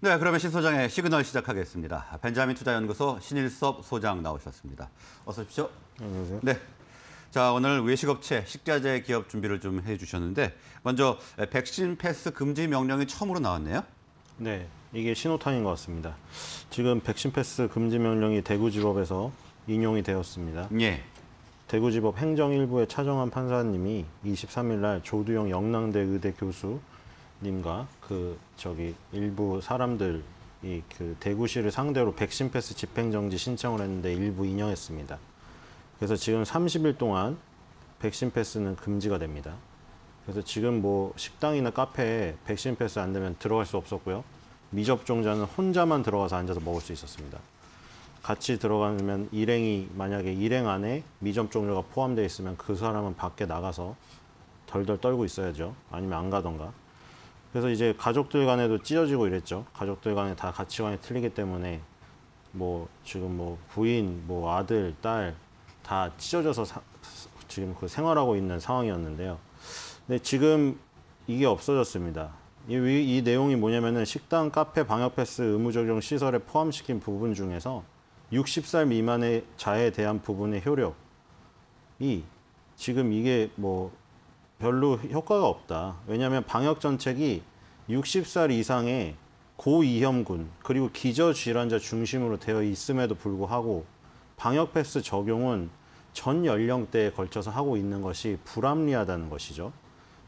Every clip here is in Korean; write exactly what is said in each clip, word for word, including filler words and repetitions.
네, 그러면 신 소장의 시그널 시작하겠습니다. 벤자민 투자연구소 신일섭 소장 나오셨습니다. 어서 오십시오. 안녕하세요. 네. 자, 오늘 외식업체, 식자재 기업 준비를 좀 해주셨는데 먼저 백신 패스 금지 명령이 처음으로 나왔네요. 네, 이게 신호탄인 것 같습니다. 지금 백신 패스 금지 명령이 대구지법에서 인용이 되었습니다. 예. 대구지법 행정일부의 차정환 판사님이 이십삼일 날 조두영 영남대 의대 교수 님과 그 저기 일부 사람들이 그 대구시를 상대로 백신 패스 집행 정지 신청을 했는데 일부 인용했습니다. 그래서 지금 삼십일 동안 백신 패스는 금지가 됩니다. 그래서 지금 뭐 식당이나 카페에 백신 패스 안 되면 들어갈 수 없었고요. 미접종자는 혼자만 들어가서 앉아서 먹을 수 있었습니다. 같이 들어가면 일행이 만약에 일행 안에 미접종자가 포함되어 있으면 그 사람은 밖에 나가서 덜덜 떨고 있어야죠. 아니면 안 가던가. 그래서 이제 가족들 간에도 찢어지고 이랬죠. 가족들 간에 다 가치관이 틀리기 때문에 뭐 지금 뭐 부인, 뭐 아들, 딸 다 찢어져서 사, 지금 그 생활하고 있는 상황이었는데요. 근데 지금 이게 없어졌습니다. 이, 이 내용이 뭐냐면은 식당, 카페, 방역패스 의무 적용 시설에 포함시킨 부분 중에서 육십 살 미만의 자에 대한 부분의 효력이 지금 이게 뭐 별로 효과가 없다. 왜냐하면 방역 정책이 육십 살 이상의 고위험군 그리고 기저질환자 중심으로 되어 있음에도 불구하고 방역 패스 적용은 전 연령대에 걸쳐서 하고 있는 것이 불합리하다는 것이죠.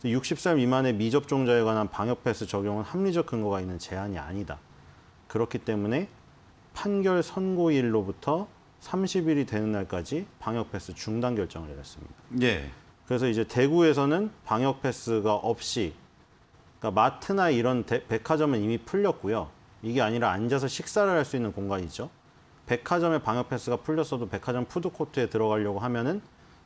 육십 살 미만의 미접종자에 관한 방역 패스 적용은 합리적 근거가 있는 제한이 아니다. 그렇기 때문에 판결 선고일로부터 삼십일이 되는 날까지 방역 패스 중단 결정을 내렸습니다. 예. 그래서 이제 대구에서는 방역 패스가 없이, 그러니까 마트나 이런 대, 백화점은 이미 풀렸고요. 이게 아니라 앉아서 식사를 할 수 있는 공간이 있죠. 백화점의 방역 패스가 풀렸어도 백화점 푸드코트에 들어가려고 하면은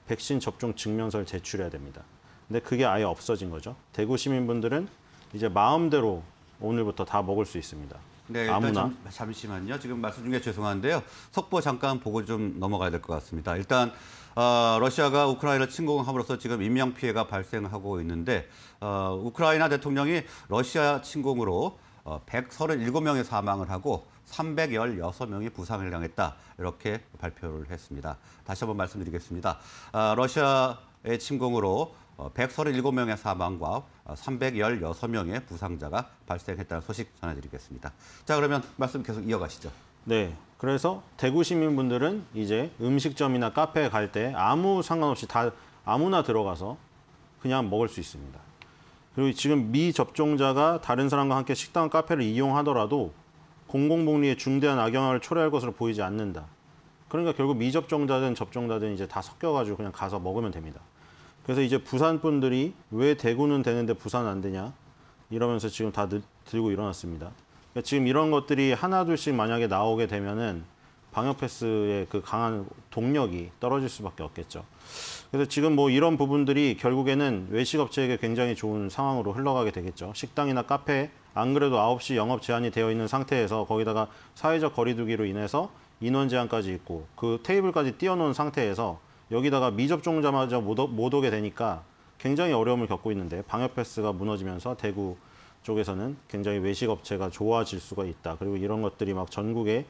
백신 접종 증명서를 제출해야 됩니다. 근데 그게 아예 없어진 거죠. 대구 시민분들은 이제 마음대로 오늘부터 다 먹을 수 있습니다. 네, 일단 아무나. 잠, 잠시만요. 지금 말씀 중에 죄송한데요. 속보 잠깐 보고 좀 넘어가야 될 것 같습니다. 일단 어, 러시아가 우크라이나를 침공함으로써 지금 인명피해가 발생하고 있는데 어, 우크라이나 대통령이 러시아 침공으로 어, 백삼십칠 명이 사망을 하고 삼백십육 명이 부상을 당했다. 이렇게 발표를 했습니다. 다시 한번 말씀드리겠습니다. 어, 러시아의 침공으로 어, 백삼십칠 명의 사망과 삼백십육 명의 부상자가 발생했다는 소식 전해드리겠습니다. 자, 그러면 말씀 계속 이어가시죠. 네, 그래서 대구 시민분들은 이제 음식점이나 카페에 갈 때 아무 상관없이 다 아무나 들어가서 그냥 먹을 수 있습니다. 그리고 지금 미접종자가 다른 사람과 함께 식당, 카페를 이용하더라도 공공복리에 중대한 악영향을 초래할 것으로 보이지 않는다. 그러니까 결국 미접종자든 접종자든 이제 다 섞여가지고 그냥 가서 먹으면 됩니다. 그래서 이제 부산 분들이 왜 대구는 되는데 부산 안 되냐 이러면서 지금 다 들고 일어났습니다. 그러니까 지금 이런 것들이 하나둘씩 만약에 나오게 되면은 방역 패스의 그 강한 동력이 떨어질 수밖에 없겠죠. 그래서 지금 뭐 이런 부분들이 결국에는 외식업체에게 굉장히 좋은 상황으로 흘러가게 되겠죠. 식당이나 카페 안 그래도 아홉 시 영업 제한이 되어 있는 상태에서 거기다가 사회적 거리두기로 인해서 인원 제한까지 있고 그 테이블까지 띄워놓은 상태에서 여기다가 미접종자마저 못 오게 되니까 굉장히 어려움을 겪고 있는데 방역 패스가 무너지면서 대구 쪽에서는 굉장히 외식업체가 좋아질 수가 있다. 그리고 이런 것들이 막 전국에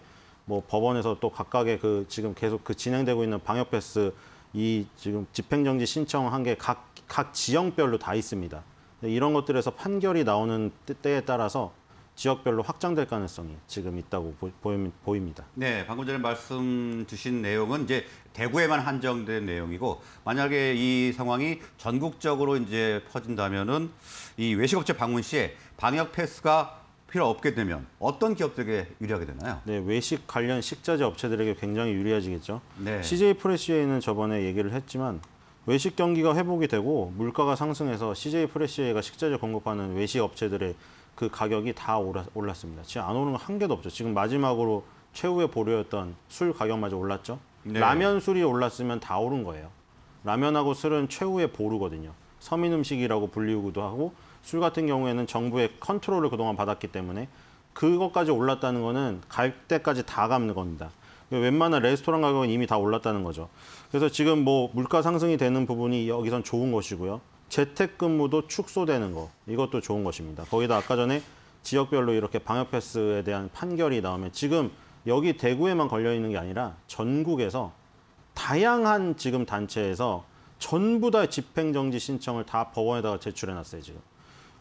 뭐 법원에서 또 각각의 그 지금 계속 그 진행되고 있는 방역 패스 이 지금 집행정지 신청한 게 각 각 지역별로 다 있습니다. 이런 것들에서 판결이 나오는 때에 따라서 지역별로 확장될 가능성이 지금 있다고 보입니다. 네, 방금 전에 말씀 주신 내용은 이제 대구에만 한정된 내용이고 만약에 이 상황이 전국적으로 이제 퍼진다면은 이 외식업체 방문 시에 방역 패스가 필요 없게 되면 어떤 기업들에게 유리하게 되나요? 네, 외식 관련 식자재 업체들에게 굉장히 유리해지겠죠. 네. 씨제이 프레시웨이는 저번에 얘기를 했지만 외식 경기가 회복이 되고 물가가 상승해서 씨제이 프레시웨이가 식자재 공급하는 외식 업체들의 그 가격이 다 올랐습니다. 지금 안 오른 거 한 개도 없죠. 지금 마지막으로 최후의 보류였던 술 가격마저 올랐죠. 네. 라면, 술이 올랐으면 다 오른 거예요. 라면하고 술은 최후의 보루거든요. 서민 음식이라고 불리우기도 하고 술 같은 경우에는 정부의 컨트롤을 그동안 받았기 때문에 그것까지 올랐다는 거는 갈 때까지 다 갚는 겁니다. 웬만한 레스토랑 가격은 이미 다 올랐다는 거죠. 그래서 지금 뭐 물가 상승이 되는 부분이 여기선 좋은 것이고요. 재택근무도 축소되는 거, 이것도 좋은 것입니다. 거기다 아까 전에 지역별로 이렇게 방역 패스에 대한 판결이 나오면 지금 여기 대구에만 걸려 있는 게 아니라 전국에서 다양한 지금 단체에서 전부 다 집행정지 신청을 다 법원에다가 제출해놨어요, 지금.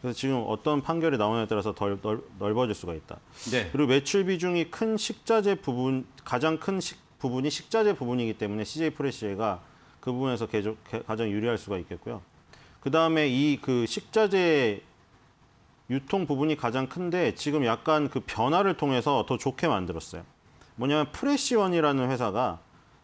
그래서 지금 어떤 판결이 나오냐에 따라서 덜, 넓, 넓어질 수가 있다. 네. 그리고 매출 비중이 큰 식자재 부분, 가장 큰 식, 부분이 식자재 부분이기 때문에 씨제이 프레시에가 그 부분에서 계속, 가장 유리할 수가 있겠고요. 그다음에 이 그 식자재 유통 부분이 가장 큰데 지금 약간 그 변화를 통해서 더 좋게 만들었어요. 뭐냐면 프레시원이라는 회사가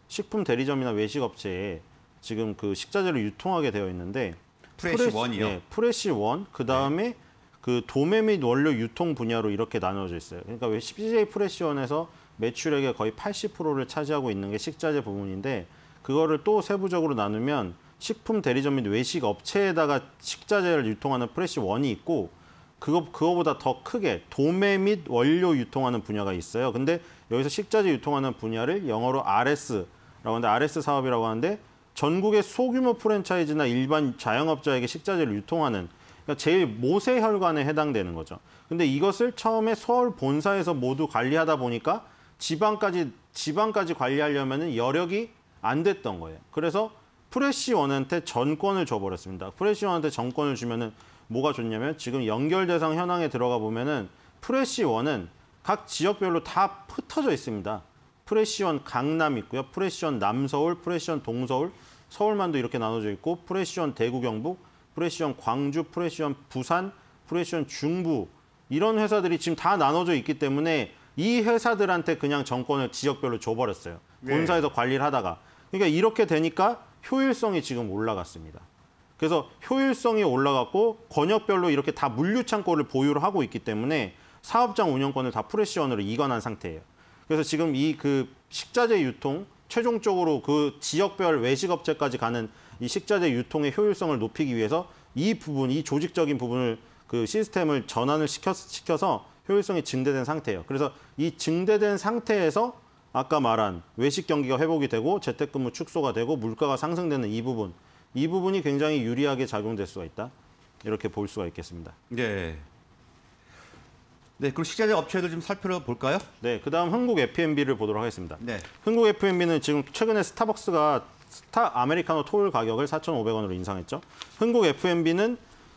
식품 대리점이나 외식업체에 지금 그 식자재를 유통하게 되어 있는데 프레시원이요? 네, 프레시원, 그다음에 네. 그 도매 및 원료 유통 분야로 이렇게 나눠져 있어요. 그러니까 왜 씨제이 프레시원에서 매출액의 거의 팔십 퍼센트를 차지하고 있는 게 식자재 부분인데 그거를 또 세부적으로 나누면 식품 대리점 및 외식 업체에다가 식자재를 유통하는 프레시원이 있고 그거, 그거보다 더 크게 도매 및 원료 유통하는 분야가 있어요. 근데 여기서 식자재 유통하는 분야를 영어로 알에스라고 하는데 알에스 사업이라고 하는데 전국의 소규모 프랜차이즈나 일반 자영업자에게 식자재를 유통하는 그러니까 제일 모세혈관에 해당되는 거죠. 근데 이것을 처음에 서울 본사에서 모두 관리하다 보니까 지방까지 지방까지 관리하려면은 여력이 안 됐던 거예요. 그래서 프레시원한테 전권을 줘버렸습니다. 프레시원한테 전권을 주면은 뭐가 좋냐면 지금 연결 대상 현황에 들어가 보면은 프레시원은 각 지역별로 다 흩어져 있습니다. 프레시원 강남 있고요. 프레시원 남서울, 프레시원 동서울, 서울만도 이렇게 나눠져 있고 프레시원 대구 경북, 프레시원 광주, 프레시원 부산, 프레시원 중부 이런 회사들이 지금 다 나눠져 있기 때문에 이 회사들한테 그냥 정권을 지역별로 줘버렸어요. 본사에서 관리를 하다가. 그러니까 이렇게 되니까 효율성이 지금 올라갔습니다. 그래서 효율성이 올라갔고 권역별로 이렇게 다 물류창고를 보유를 하고 있기 때문에 사업장 운영권을 다 프레시원으로 이관한 상태예요. 그래서 지금 이 그 식자재 유통, 최종적으로 그 지역별 외식업체까지 가는 이 식자재 유통의 효율성을 높이기 위해서 이 부분, 이 조직적인 부분을 그 시스템을 전환을 시켜, 시켜서 효율성이 증대된 상태예요. 그래서 이 증대된 상태에서 아까 말한 외식 경기가 회복이 되고 재택근무 축소가 되고 물가가 상승되는 이 부분, 이 부분이 굉장히 유리하게 작용될 수가 있다. 이렇게 볼 수가 있겠습니다. 네. 네, 그럼 식자재 업체도 좀 살펴볼까요? 네, 그다음 흥국 에프 앤 비를 보도록 하겠습니다. 네. 흥국 에프 앤 비는 지금 최근에 스타벅스가 스타 아메리카노 토일 가격을 사천오백 원으로 인상했죠. 흥국 에프 앤 비는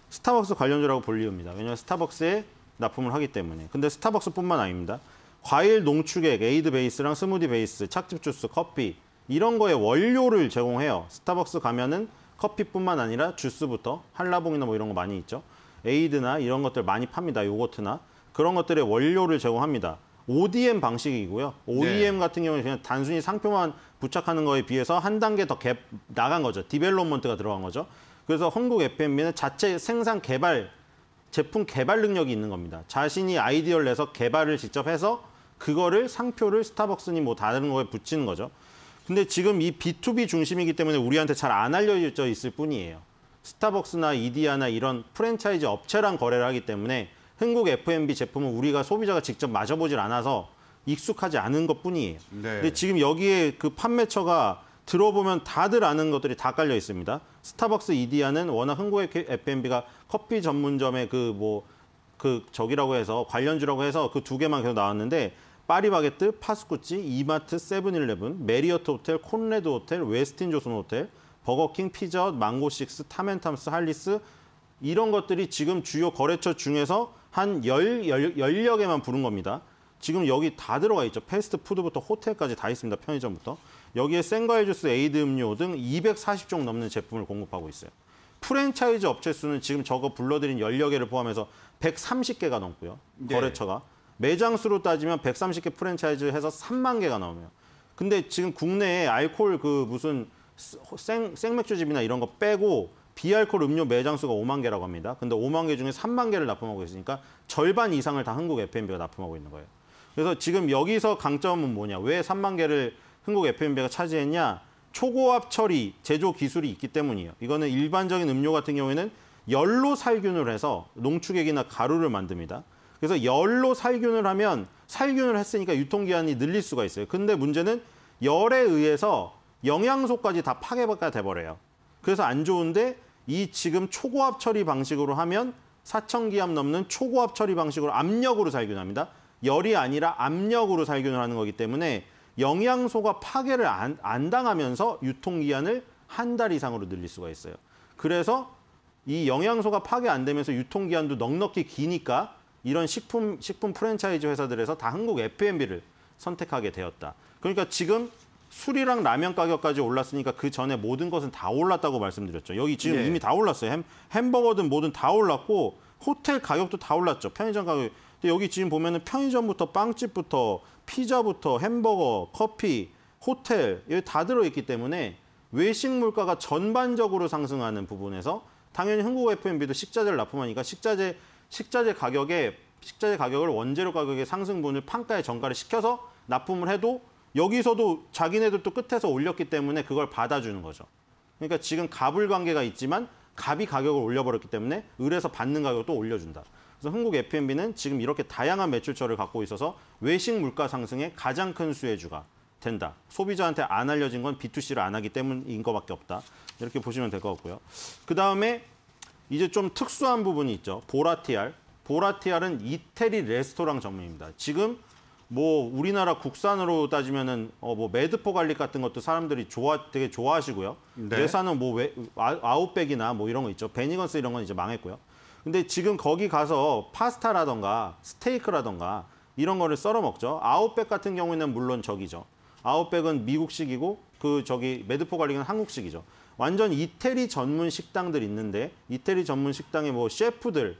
스타벅스 관련주라고 볼 이유입니다. 왜냐하면 스타벅스에 납품을 하기 때문에. 근데 스타벅스뿐만 아닙니다. 과일 농축액, 에이드 베이스랑 스무디 베이스, 착즙 주스, 커피 이런 거에 원료를 제공해요. 스타벅스 가면은 커피뿐만 아니라 주스부터 한라봉이나 뭐 이런 거 많이 있죠. 에이드나 이런 것들 많이 팝니다. 요거트나 그런 것들의 원료를 제공합니다. 오디엠 방식이고요. 오이엠 네. 같은 경우는 그냥 단순히 상표만 부착하는 거에 비해서 한 단계 더 갭 나간 거죠. 디벨롭먼트가 들어간 거죠. 그래서 흥국 에프 앤 비는 자체 생산 개발 제품 개발 능력이 있는 겁니다. 자신이 아이디어를 내서 개발을 직접 해서 그거를 상표를 스타벅스니 뭐 다른 거에 붙이는 거죠. 근데 지금 이 비투비 중심이기 때문에 우리한테 잘 안 알려져 있을 뿐이에요. 스타벅스나 이디야나 이런 프랜차이즈 업체랑 거래를 하기 때문에 흥국 에프 앤 비 제품은 우리가 소비자가 직접 마셔보질 않아서 익숙하지 않은 것뿐이에요. 네. 근데 지금 여기에 그 판매처가 들어보면 다들 아는 것들이 다 깔려 있습니다. 스타벅스 이디야는 워낙 흥국 에프 앤 비가 커피 전문점의 그 뭐 그 저기라고 해서 관련주라고 해서 그 두 개만 계속 나왔는데 파리바게트, 파스쿠치, 이마트, 세븐일레븐, 메리어트 호텔, 콘레드 호텔, 웨스틴 조선 호텔, 버거킹, 피자헛, 망고식스, 탐앤탐스, 할리스 이런 것들이 지금 주요 거래처 중에서 한 열, 열, 열여 개만 부른 겁니다. 지금 여기 다 들어가 있죠. 패스트푸드부터 호텔까지 다 있습니다. 편의점부터. 여기에 생과일 주스, 에이드 음료 등 이백사십 종 넘는 제품을 공급하고 있어요. 프랜차이즈 업체 수는 지금 저거 불러드린 열여 개를 포함해서 백삼십 개가 넘고요. 거래처가. 네. 매장 수로 따지면 백삼십 개 프랜차이즈 해서 삼만 개가 넘어요. 근데 지금 국내에 알코올 그 무슨 생, 생맥주집이나 이런 거 빼고 비알코올 음료 매장 수가 오만 개라고 합니다. 근데 오만 개 중에 삼만 개를 납품하고 있으니까 절반 이상을 다 흥국 에프 앤 비가 납품하고 있는 거예요. 그래서 지금 여기서 강점은 뭐냐? 왜 삼만 개를 흥국 에프 앤 비가 차지했냐? 초고압 처리 제조 기술이 있기 때문이에요. 이거는 일반적인 음료 같은 경우에는 열로 살균을 해서 농축액이나 가루를 만듭니다. 그래서 열로 살균을 하면 살균을 했으니까 유통기한이 늘릴 수가 있어요. 근데 문제는 열에 의해서 영양소까지 다 파괴가 돼버려요. 그래서 안 좋은데 이 지금 초고압 처리 방식으로 하면 사천 기압 넘는 초고압 처리 방식으로 압력으로 살균합니다. 열이 아니라 압력으로 살균을 하는 거기 때문에 영양소가 파괴를 안, 안 당하면서 유통기한을 한 달 이상으로 늘릴 수가 있어요. 그래서 이 영양소가 파괴 안 되면서 유통기한도 넉넉히 기니까 이런 식품, 식품 프랜차이즈 회사들에서 다 흥국 에프 앤 비를 선택하게 되었다. 그러니까 지금 술이랑 라면 가격까지 올랐으니까 그 전에 모든 것은 다 올랐다고 말씀드렸죠. 여기 지금 네. 이미 다 올랐어요. 햄, 햄버거든 뭐든 다 올랐고 호텔 가격도 다 올랐죠. 편의점 가격. 근데 여기 지금 보면은 편의점부터 빵집부터 피자부터 햄버거, 커피, 호텔 여기 다 들어있기 때문에 외식 물가가 전반적으로 상승하는 부분에서 당연히 흥국 에프 앤 비도 식자재를 납품하니까 식자재 식자재 가격에 식자재 가격을 원재료 가격의 상승분을 판가에 전가를 시켜서 납품을 해도 여기서도 자기네들도 끝에서 올렸기 때문에 그걸 받아주는 거죠. 그러니까 지금 갑을 관계가 있지만 갑이 가격을 올려버렸기 때문에 을에서 받는 가격을 또 올려준다. 그래서 흥국 에프 앤 비는 지금 이렇게 다양한 매출처를 갖고 있어서 외식 물가 상승의 가장 큰 수혜주가 된다. 소비자한테 안 알려진 건 비 투 씨를 안 하기 때문인 것밖에 없다. 이렇게 보시면 될 것 같고요. 그다음에 이제 좀 특수한 부분이 있죠. 보라티알. 보라티알은 이태리 레스토랑 전문입니다. 지금 뭐 우리나라 국산으로 따지면은 어 뭐 메드포 갈릭 같은 것도 사람들이 좋아 되게 좋아하시고요. 네. 외산은 뭐 외, 아, 아웃백이나 뭐 이런 거 있죠. 베니건스 이런 건 이제 망했고요. 근데 지금 거기 가서 파스타라던가 스테이크라던가 이런 거를 썰어 먹죠. 아웃백 같은 경우에는 물론 저기죠. 아웃백은 미국식이고 그 저기 메드포 갈릭은 한국식이죠. 완전 이태리 전문 식당들 있는데 이태리 전문 식당의 뭐 셰프들이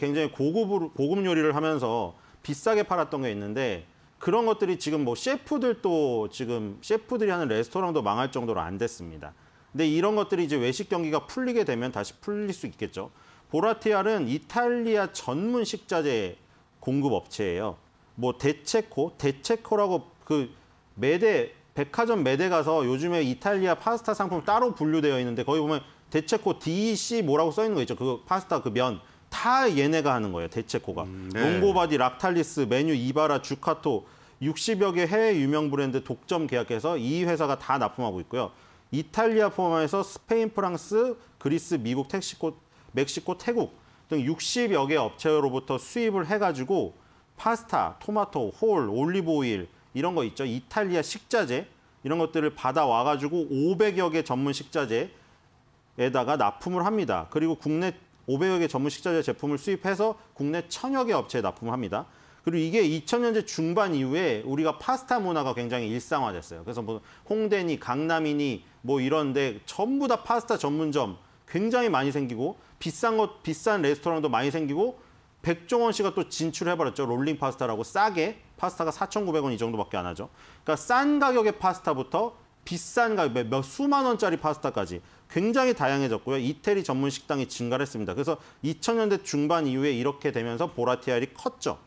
굉장히 고급 고급 요리를 하면서 비싸게 팔았던 게 있는데 그런 것들이 지금 뭐 셰프들도 지금 셰프들이 하는 레스토랑도 망할 정도로 안 됐습니다. 근데 이런 것들이 이제 외식 경기가 풀리게 되면 다시 풀릴 수 있겠죠. 보라티알은 이탈리아 전문 식자재 공급 업체예요. 뭐 데체코, 데체코라고 그 매대 백화점 매대 가서 요즘에 이탈리아 파스타 상품 따로 분류되어 있는데 거기 보면 데체코 디 이 씨 뭐라고 써 있는 거 있죠. 그 파스타 그 면 다 얘네가 하는 거예요. 데체코가. 음, 네. 롱고바디, 락탈리스, 메뉴, 이바라, 주카토 육십여 개 해외 유명 브랜드 독점 계약해서 이 회사가 다 납품하고 있고요. 이탈리아 포함해서 스페인, 프랑스, 그리스, 미국, 멕시코, 멕시코, 태국 등 육십여 개 업체로부터 수입을 해가지고 파스타, 토마토, 홀, 올리브 오일 이런 거 있죠. 이탈리아 식자재 이런 것들을 받아와가지고 오백여 개 전문 식자재에다가 납품을 합니다. 그리고 국내 오백여 개 전문 식자재 제품을 수입해서 국내 천여 개 업체에 납품합니다. 그리고 이게 이천 년대 중반 이후에 우리가 파스타 문화가 굉장히 일상화됐어요. 그래서 뭐 홍대니 강남이니 뭐 이런데 전부 다 파스타 전문점 굉장히 많이 생기고 비싼 것 비싼 레스토랑도 많이 생기고 백종원 씨가 또 진출해버렸죠. 롤링 파스타라고 싸게 파스타가 사천구백 원 이 정도밖에 안 하죠. 그러니까 싼 가격의 파스타부터 비싼 가격, 몇 수만 원짜리 파스타까지 굉장히 다양해졌고요. 이태리 전문 식당이 증가를 했습니다. 그래서 이천 년대 중반 이후에 이렇게 되면서 보라티알이 컸죠.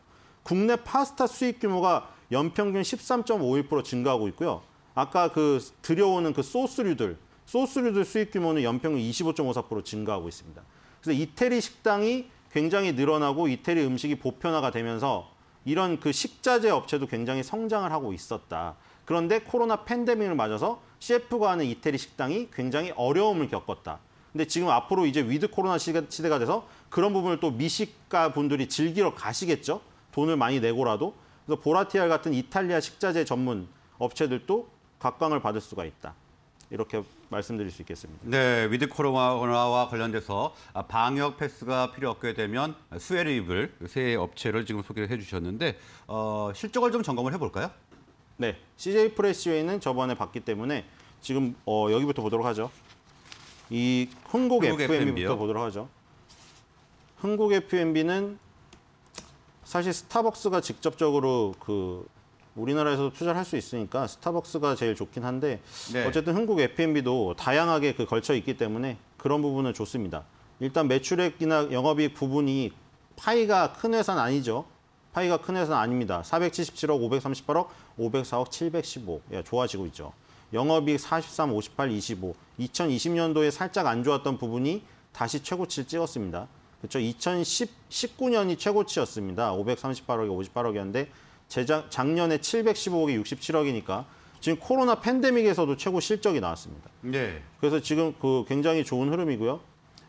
국내 파스타 수입 규모가 연평균 십삼 점 오일 퍼센트 증가하고 있고요. 아까 그 들여오는 그 소스류들, 소스류들 수입 규모는 연평균 이십오 점 오사 퍼센트 증가하고 있습니다. 그래서 이태리 식당이 굉장히 늘어나고 이태리 음식이 보편화가 되면서 이런 그 식자재 업체도 굉장히 성장을 하고 있었다. 그런데 코로나 팬데믹을 맞아서 셰프가 하는 이태리 식당이 굉장히 어려움을 겪었다. 근데 지금 앞으로 이제 위드 코로나 시대가 돼서 그런 부분을 또 미식가 분들이 즐기러 가시겠죠. 돈을 많이 내고라도. 그래서 보라티알 같은 이탈리아 식자재 전문 업체들도 각광을 받을 수가 있다. 이렇게 말씀드릴 수 있겠습니다. 네, 위드 코로나와 관련돼서 방역 패스가 필요 없게 되면 수혜를 입을 세 업체를 지금 소개를 해주셨는데 어, 실적을 좀 점검을 해볼까요? 네, 씨제이 프레시웨이는 저번에 봤기 때문에 지금 어, 여기부터 보도록 하죠. 이 흥국, 흥국 에프 앤 비부터 보도록 하죠. 흥국 에프 앤 비는 사실 스타벅스가 직접적으로 그 우리나라에서도 투자를 할 수 있으니까 스타벅스가 제일 좋긴 한데 네. 어쨌든 흥국 에프 앤 비도 다양하게 그 걸쳐 있기 때문에 그런 부분은 좋습니다. 일단 매출액이나 영업이익 부분이 파이가 큰 회사는 아니죠. 파이가 큰 회사는 아닙니다. 사백칠십칠억, 오백삼십팔억, 오백사억, 칠백십오. 예, 좋아지고 있죠. 영업이익 사십삼, 오십팔, 이십오. 이천이십 년도에 살짝 안 좋았던 부분이 다시 최고치를 찍었습니다. 그렇죠? 이천십구 년이 최고치였습니다. 오백삼십팔억이 오십팔억이었는데 재작, 작년에 칠백십오억이 육십칠억이니까 지금 코로나 팬데믹에서도 최고 실적이 나왔습니다. 네. 그래서 지금 그 굉장히 좋은 흐름이고요.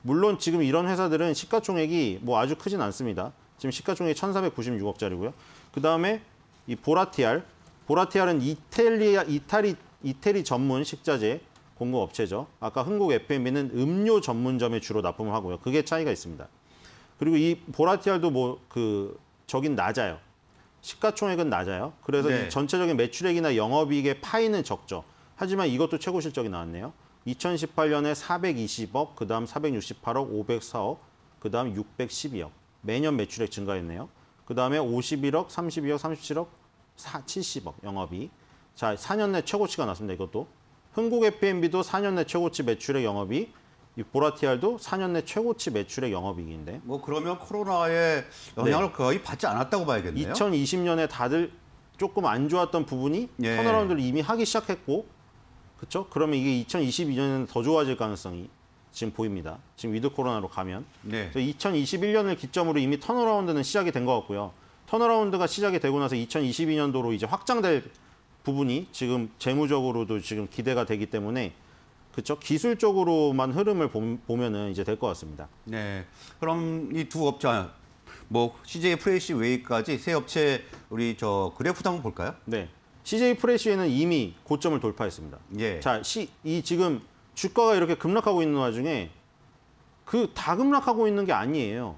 물론 지금 이런 회사들은 시가총액이 뭐 아주 크진 않습니다. 지금 시가총액이 천사백구십육억짜리고요. 그 다음에 이 보라티알. 보라티알은 이탈리아, 이탈리, 이태리 전문 식자재 공급업체죠. 아까 흥국 에프 앤 비는 음료 전문점에 주로 납품을 하고요. 그게 차이가 있습니다. 그리고 이 보라티알도 뭐 그 저긴 낮아요. 시가총액은 낮아요. 그래서 네. 이 전체적인 매출액이나 영업이익의 파이는 적죠. 하지만 이것도 최고 실적이 나왔네요. 이천십팔 년에 사백이십억, 그 다음 사백육십팔억, 오백사억, 그 다음 육백십이억. 매년 매출액 증가했네요. 그 다음에 오십일억, 삼십이억, 삼십칠억, 칠십억 영업이익. 자, 사 년 내 최고치가 났습니다. 이것도. 흥국 에프 앤 비도 사 년 내 최고치 매출액 영업이익, 보라티알도 사 년 내 최고치 매출액 영업이익인데. 뭐 그러면 코로나에 영향을 네. 거의 받지 않았다고 봐야겠네요. 이천이십 년에 다들 조금 안 좋았던 부분이 예. 턴어라운드를 이미 하기 시작했고, 그렇죠? 그러면 이게 이천이십이 년에는 더 좋아질 가능성이 지금 보입니다. 지금 위드 코로나로 가면. 네. 이천이십일 년을 기점으로 이미 턴어라운드는 시작이 된 것 같고요. 턴어라운드가 시작이 되고 나서 이천이십이 년도로 이제 확장될 부분이 지금 재무적으로도 지금 기대가 되기 때문에 그렇죠? 기술적으로만 흐름을 보면은 이제 될 것 같습니다. 네. 그럼 이 두 업체, 뭐 씨제이 프레시 웨이까지 세 업체 우리 저 그래프도 한번 볼까요? 네. 씨제이 프레시에는 이미 고점을 돌파했습니다. 예. 자, 시, 이 지금 주가가 이렇게 급락하고 있는 와중에 그 다 급락하고 있는 게 아니에요.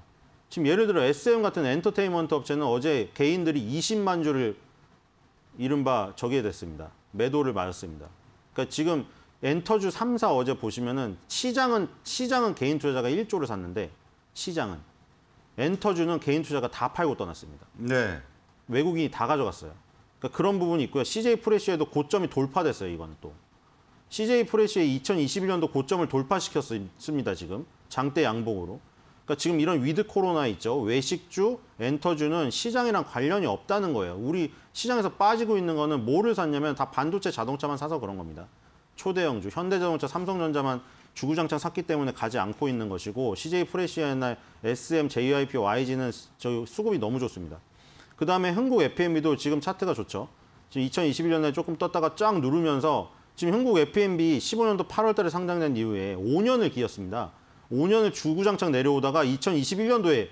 지금 예를 들어 에스엠 같은 엔터테인먼트 업체는 어제 개인들이 이십만 주를 이른바 저기에 됐습니다. 매도를 맞았습니다. 그러니까 지금 엔터주 삼 사 어제 보시면은 시장은 시장은 개인 투자자가 일 조를 샀는데 시장은 엔터주는 개인 투자가 다 팔고 떠났습니다. 네. 외국인이 다 가져갔어요. 그러니까 그런 부분이 있고요. 씨제이 프레시에도 고점이 돌파됐어요. 이건 또 씨제이 프레시의 이천이십일 년도 고점을 돌파시켰습니다. 지금 장대 양봉으로. 그러니까 지금 이런 위드 코로나 있죠. 외식주, 엔터주는 시장이랑 관련이 없다는 거예요. 우리 시장에서 빠지고 있는 거는 뭐를 샀냐면 다 반도체 자동차만 사서 그런 겁니다. 초대형주, 현대자동차, 삼성전자만 주구장창 샀기 때문에 가지 않고 있는 것이고 씨제이 프레시아나 에스엠, 제이와이피, 와이지는 저 수급이 너무 좋습니다. 그다음에 흥국 에프 앤 비도 지금 차트가 좋죠. 지금 이천이십일 년에 조금 떴다가 쫙 누르면서 지금 흥국 에프 앤 비 십오 년도 팔월 달에 상장된 이후에 오 년을 기었습니다. 오 년을 주구장창 내려오다가 이천이십일 년도에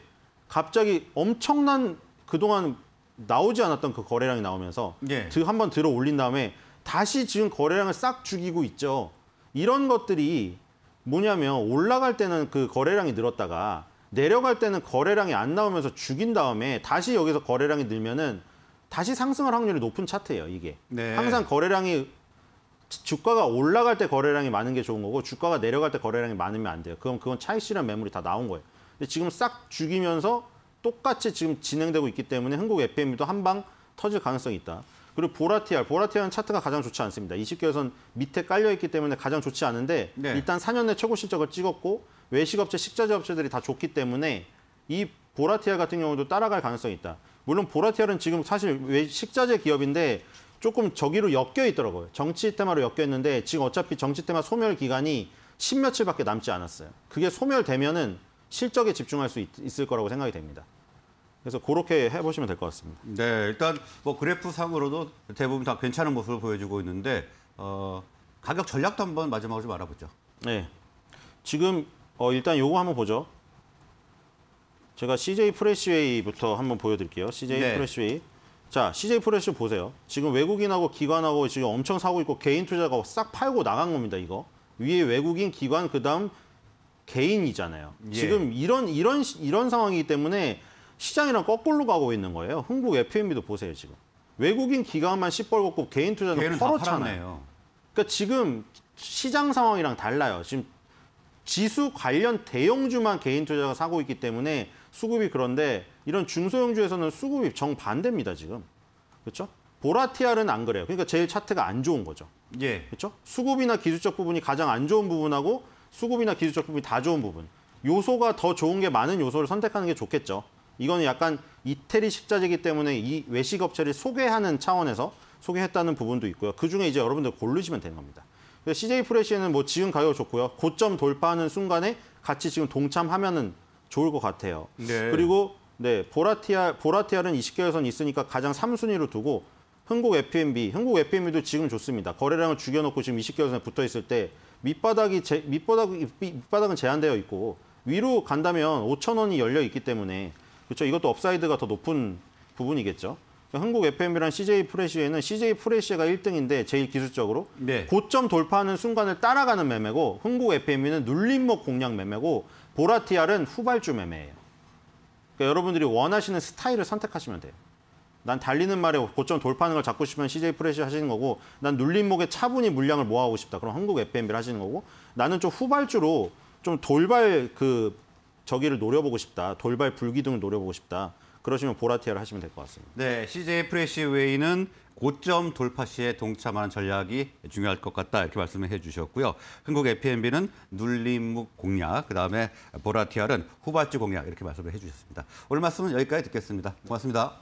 갑자기 엄청난 그동안 나오지 않았던 그 거래량이 나오면서 예. 한번 들어 올린 다음에 다시 지금 거래량을 싹 죽이고 있죠. 이런 것들이 뭐냐면 올라갈 때는 그 거래량이 늘었다가 내려갈 때는 거래량이 안 나오면서 죽인 다음에 다시 여기서 거래량이 늘면은 다시 상승할 확률이 높은 차트예요, 이게. 네. 항상 거래량이 주가가 올라갈 때 거래량이 많은 게 좋은 거고 주가가 내려갈 때 거래량이 많으면 안 돼요. 그럼 그건 차익실현 매물이 다 나온 거예요. 근데 지금 싹 죽이면서 똑같이 지금 진행되고 있기 때문에 흥국 에프 앤 비도 한방 터질 가능성이 있다. 그리고 보라티알, 보라티알은 차트가 가장 좋지 않습니다. 이십 개월선 밑에 깔려있기 때문에 가장 좋지 않은데 네. 일단 사 년 내 최고 실적을 찍었고 외식업체, 식자재업체들이 다 좋기 때문에 이 보라티알 같은 경우도 따라갈 가능성이 있다. 물론 보라티알은 지금 사실 식자재 기업인데 조금 저기로 엮여있더라고요. 정치 테마로 엮여있는데 지금 어차피 정치 테마 소멸 기간이 십몇일밖에 남지 않았어요. 그게 소멸되면은 실적에 집중할 수 있, 있을 거라고 생각이 됩니다. 그래서 그렇게 해보시면 될 것 같습니다. 네, 일단 뭐 그래프상으로도 대부분 다 괜찮은 모습을 보여주고 있는데 어, 가격 전략도 한번 마지막으로 좀 알아보죠. 네, 지금 어, 일단 요거 한번 보죠. 제가 씨제이 프레시웨이부터 한번 보여드릴게요. 씨제이 네. 프레시웨이. 자, 씨제이 프레시웨이 보세요. 지금 외국인하고 기관하고 지금 엄청 사고 있고 개인 투자가 싹 팔고 나간 겁니다. 이거 위에 외국인, 기관, 그다음 개인이잖아요. 예. 지금 이런 이런 이런 상황이기 때문에. 시장이랑 거꾸로 가고 있는 거예요. 흥국 에프 앤 비도 보세요, 지금. 외국인 기관만 시뻘겋고 개인 투자는 퍼렇잖아요. 그러니까 지금 시장 상황이랑 달라요. 지금 지수 관련 대형주만 개인 투자가 사고 있기 때문에 수급이 그런데 이런 중소형주에서는 수급이 정반대입니다, 지금. 그렇죠? 보라티알은 안 그래요. 그러니까 제일 차트가 안 좋은 거죠. 예. 그렇죠? 수급이나 기술적 부분이 가장 안 좋은 부분하고 수급이나 기술적 부분이 다 좋은 부분. 요소가 더 좋은 게 많은 요소를 선택하는 게 좋겠죠. 이거는 약간 이태리 식자재이기 때문에 이 외식업체를 소개하는 차원에서 소개했다는 부분도 있고요. 그중에 이제 여러분들 고르시면 되는 겁니다. 씨제이 프레시에는 뭐 지금 가격 좋고요. 고점 돌파하는 순간에 같이 지금 동참하면은 좋을 것 같아요. 네. 그리고 네 보라티알, 보라티알은 이십 개월선 있으니까 가장 삼 순위로 두고 흥국 에프 앤 비, 흥국 에프 앤 비도 지금 좋습니다. 거래량을 죽여놓고 지금 이십 개월선에 붙어있을 때 밑바닥이 제, 밑바닥 밑바닥은 제한되어 있고 위로 간다면 오천 원이 열려 있기 때문에 그렇죠. 이것도 업사이드가 더 높은 부분이겠죠. 흥국 에프앤비랑 씨제이 프레시에는 씨제이 프레시가 일 등인데 제일 기술적으로 네. 고점 돌파하는 순간을 따라가는 매매고 흥국 에프앤비는 눌림목 공략 매매고 보라티알은 후발주 매매예요. 그러니까 여러분들이 원하시는 스타일을 선택하시면 돼요. 난 달리는 말에 고점 돌파하는 걸 잡고 싶으면 씨제이 프레시 하시는 거고 난 눌림목에 차분히 물량을 모아오고 싶다. 그럼 흥국 에프앤비를 하시는 거고 나는 좀 후발주로 좀 돌발 그 저기를 노려보고 싶다. 돌발 불기둥을 노려보고 싶다. 그러시면 보라티알을 하시면 될 것 같습니다. 네, 씨제이 프레시웨이는 고점 돌파 시에 동참하는 전략이 중요할 것 같다 이렇게 말씀을 해주셨고요. 흥국 에프앤비는 눌림목 공략, 그다음에 보라티알은 후발주 공략 이렇게 말씀을 해주셨습니다. 오늘 말씀은 여기까지 듣겠습니다. 고맙습니다.